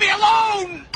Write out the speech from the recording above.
Leave me alone!